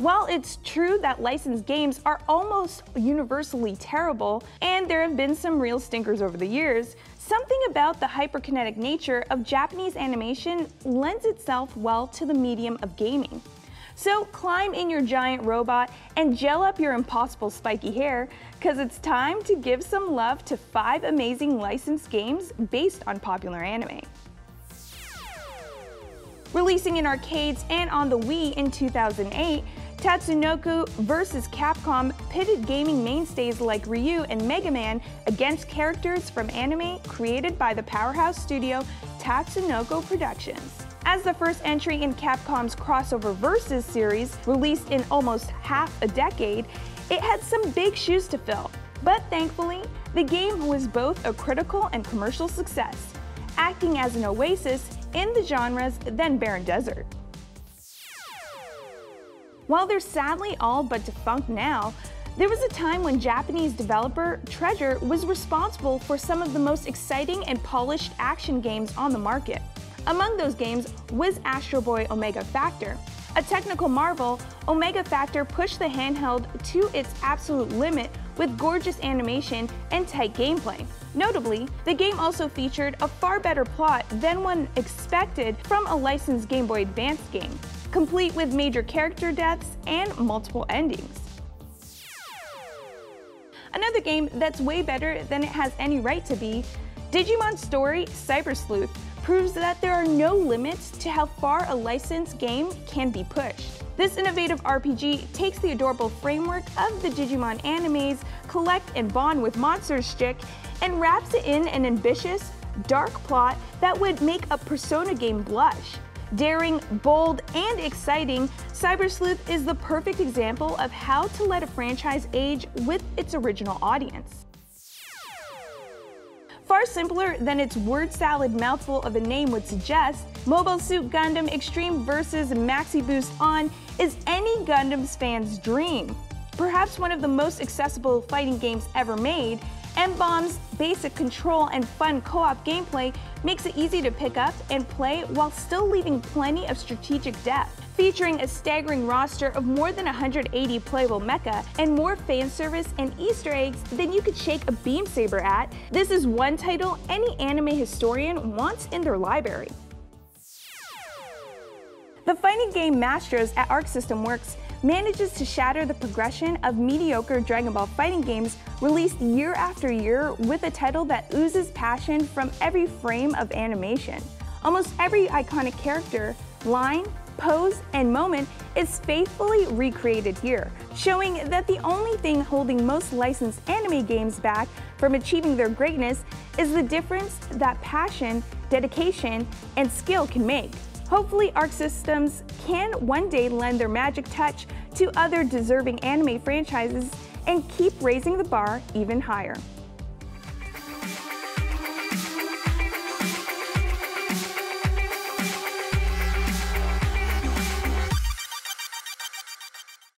While it's true that licensed games are almost universally terrible, and there have been some real stinkers over the years, something about the hyperkinetic nature of Japanese animation lends itself well to the medium of gaming. So climb in your giant robot and gel up your impossible spiky hair, because it's time to give some love to 5 amazing licensed games based on popular anime. Releasing in arcades and on the Wii in 2008, Tatsunoko vs. Capcom pitted gaming mainstays like Ryu and Mega Man against characters from anime created by the powerhouse studio Tatsunoko Productions. As the first entry in Capcom's crossover Versus series, released in almost half a decade, it had some big shoes to fill. But thankfully, the game was both a critical and commercial success, acting as an oasis in the genre's then barren desert. While they're sadly all but defunct now, there was a time when Japanese developer Treasure was responsible for some of the most exciting and polished action games on the market. Among those games was Astro Boy Omega Factor. A technical marvel, Omega Factor pushed the handheld to its absolute limit with gorgeous animation and tight gameplay. Notably, the game also featured a far better plot than one expected from a licensed Game Boy Advance game, complete with major character deaths and multiple endings. Another game that's way better than it has any right to be, Digimon Story Cyber Sleuth, proves that there are no limits to how far a licensed game can be pushed. This innovative RPG takes the adorable framework of the Digimon anime's collect and bond with monsters shtick and wraps it in an ambitious, dark plot that would make a Persona game blush. Daring, bold, and exciting, Cyber Sleuth is the perfect example of how to let a franchise age with its original audience. Far simpler than its word salad mouthful of a name would suggest, Mobile Suit Gundam Extreme Versus Maxi Boost On is any Gundam fan's dream. Perhaps one of the most accessible fighting games ever made, M-Bomb's basic control and fun co-op gameplay makes it easy to pick up and play while still leaving plenty of strategic depth. Featuring a staggering roster of more than 180 playable mecha and more fan service and Easter eggs than you could shake a beam saber at, this is one title any anime historian wants in their library. The fighting game Masters at Arc System Works manages to shatter the progression of mediocre Dragon Ball fighting games released year after year with a title that oozes passion from every frame of animation. Almost every iconic character, line, pose, and moment is faithfully recreated here, showing that the only thing holding most licensed anime games back from achieving their greatness is the difference that passion, dedication, and skill can make. Hopefully, Arc Systems can one day lend their magic touch to other deserving anime franchises and keep raising the bar even higher.